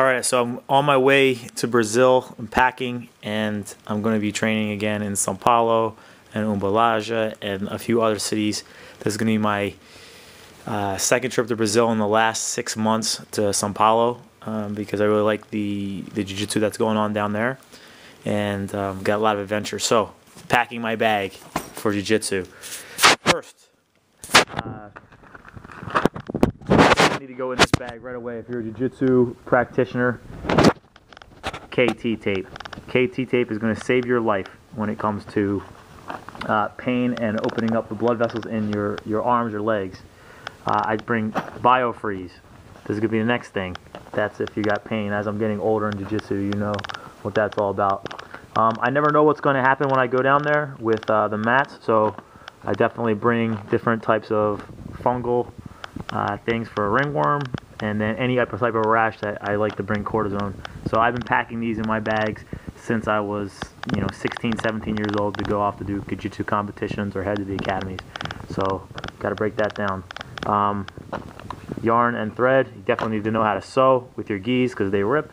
All right, so I'm on my way to Brazil. I'm packing, and I'm going to be training again in São Paulo and Umbalaja and a few other cities. This is going to be my second trip to Brazil in the last 6 months, to São Paulo, because I really like the jiu-jitsu that's going on down there, and got a lot of adventure. So, packing my bag for jiu-jitsu. First, I need to go in this bag right away if you're a jiu-jitsu practitioner. KT tape. KT tape is going to save your life when it comes to pain and opening up the blood vessels in your arms or legs. I bring biofreeze. This is going to be the next thing. That's if you got pain. As I'm getting older in jiu-jitsu, you know what that's all about. I never know what's going to happen when I go down there with the mats, so I definitely bring different types of fungal things for a ringworm, and then any type of rash that I like to bring cortisone. So I've been packing these in my bags since I was, 16, 17 years old, to go off to do jiu-jitsu competitions or head to the academies. So got to break that down. Yarn and thread. You definitely need to know how to sew with your gis because they rip.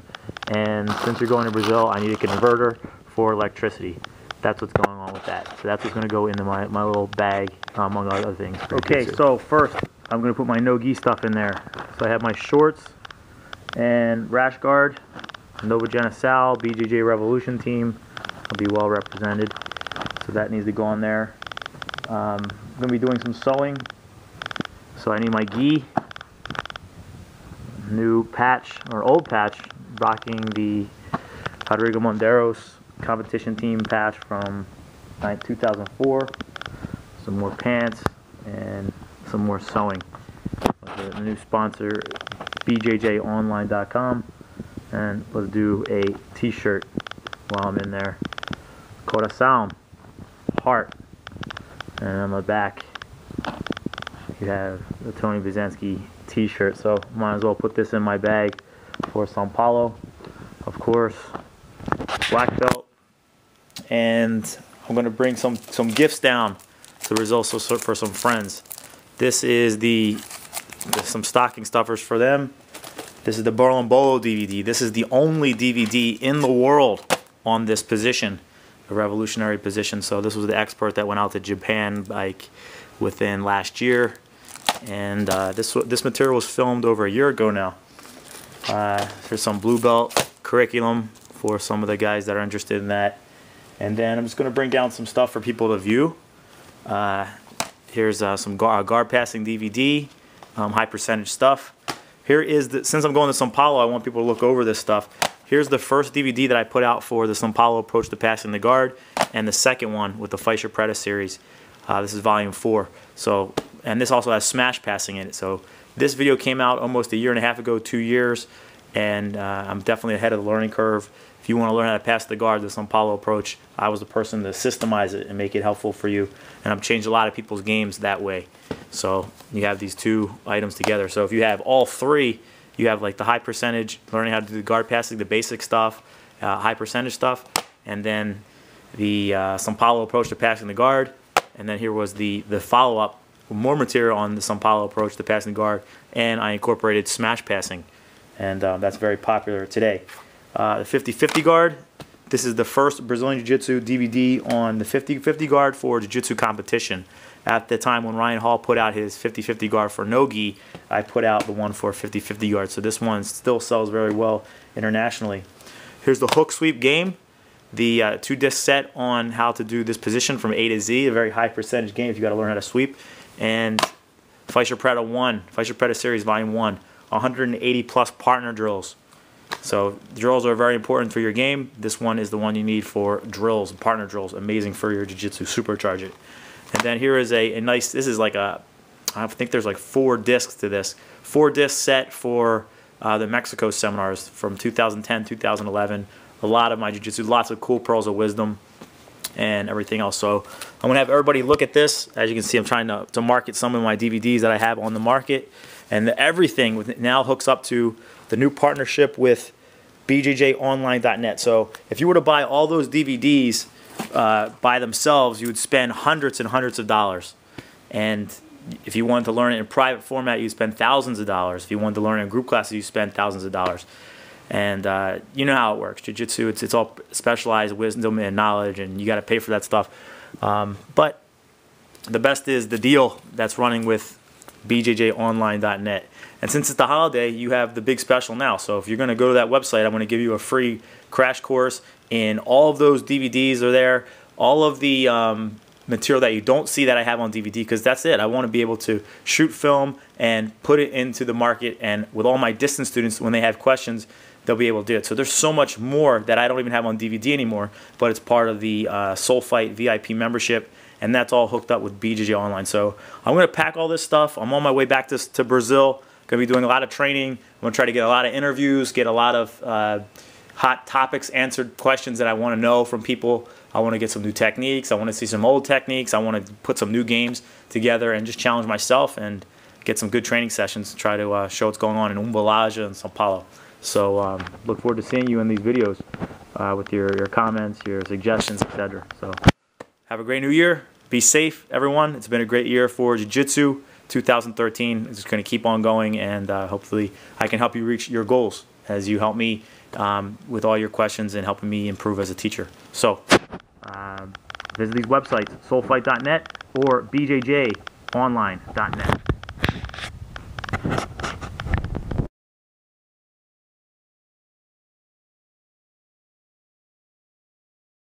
And since you're going to Brazil, I need a converter for electricity. That's what's going on with that. So that's what's going to go into my little bag, among other things. Okay, so first I'm going to put my no-gi stuff in there. So I have my shorts and rash guard. Nova Genesal, BJJ Revolution team will be well represented. So that needs to go on there. I'm going to be doing some sewing. So I need my gi, new patch, or old patch, rocking the Rodrigo Monderos competition team patch from 2004. Some more pants and some more sewing. The new sponsor, BJJOnline.com. And let's do a t-shirt while I'm in there. Coração, heart. And on my back, you have the Tony Pacenski t-shirt. So might as well put this in my bag for São Paulo. Of course, black belt. And I'm going to bring some gifts down to Brazil for some friends. This is some stocking stuffers for them. This is the Berimbolo DVD. This is the only DVD in the world on this position, a revolutionary position. So this was the expert that went out to Japan like within last year, and this material was filmed over a year ago now. There's some blue belt curriculum for some of the guys that are interested in that. And then I'm just going to bring down some stuff for people to view. Here's some guard passing DVD, high percentage stuff. Here is since I'm going to São Paulo, I want people to look over this stuff. Here's the first DVD that I put out for the São Paulo approach to passing the guard, and the second one with the Fischer Preta series. This is volume 4. So, and this also has smash passing in it. So this video came out almost a year and a half ago, 2 years, and I'm definitely ahead of the learning curve. If you want to learn how to pass the guard, the São Paulo approach, I was the person to systemize it and make it helpful for you. And I've changed a lot of people's games that way. So you have these two items together. So if you have all three, you have like the high percentage, learning how to do the guard passing, the basic stuff, high percentage stuff, and then the São Paulo approach to passing the guard. And then here was the follow-up, more material on the São Paulo approach to passing the guard, and I incorporated smash passing, and that's very popular today. The 50-50 guard. This is the first Brazilian Jiu-Jitsu DVD on the 50-50 guard for Jiu-Jitsu competition. At the time when Ryan Hall put out his 50-50 guard for no-gi, I put out the one for 50-50 guard. So this one still sells very well internationally. Here's the hook sweep game. The 2-disc set on how to do this position from A to Z, a very high percentage game if you got to learn how to sweep. And Fischer Preta 1, Fischer Preta series volume 1, 180 plus partner drills. So drills are very important for your game. This one is the one you need for drills, partner drills. Amazing for your jiu-jitsu, supercharge it. And then here is a nice, this is like a, I think there's like 4 discs to this. 4-disc set for the Mexico seminars from 2010, 2011. A lot of my jiu-jitsu, lots of cool pearls of wisdom and everything else. So I'm going to have everybody look at this. As you can see, I'm trying to market some of my DVDs that I have on the market. And everything now hooks up to the new partnership with BJJOnline.net. So if you were to buy all those DVDs by themselves, you would spend hundreds and hundreds of dollars. And if you wanted to learn it in private format, you'd spend thousands of dollars. If you wanted to learn it in group classes, you'd spend thousands of dollars. And you know how it works. Jiu-Jitsu, it's all specialized wisdom and knowledge, and you got to pay for that stuff. But the best is the deal that's running with BJJOnline.net. And since it's the holiday, you have the big special now. So if you're going to go to that website, I'm going to give you a free crash course. And all of those DVDs are there. All of the material that you don't see that I have on DVD, because that's it. I want to be able to shoot film and put it into the market. And with all my distance students, when they have questions, they'll be able to do it. So there's so much more that I don't even have on DVD anymore, but it's part of the Soul Fight VIP membership. And that's all hooked up with BJJ Online. So I'm going to pack all this stuff. I'm on my way back to Brazil. Going to be doing a lot of training. I'm going to try to get a lot of interviews, get a lot of hot topics answered, questions that I want to know from people. I want to get some new techniques. I want to see some old techniques. I want to put some new games together and just challenge myself and get some good training sessions to try to show what's going on in Umbalaja and Sao Paulo. So look forward to seeing you in these videos with your comments, your suggestions, etc. So have a great new year. Be safe, everyone. It's been a great year for Jiu-Jitsu. 2013 is going to keep on going, and hopefully I can help you reach your goals as you help me with all your questions and helping me improve as a teacher. So visit these websites, soulfight.net or bjjonline.net.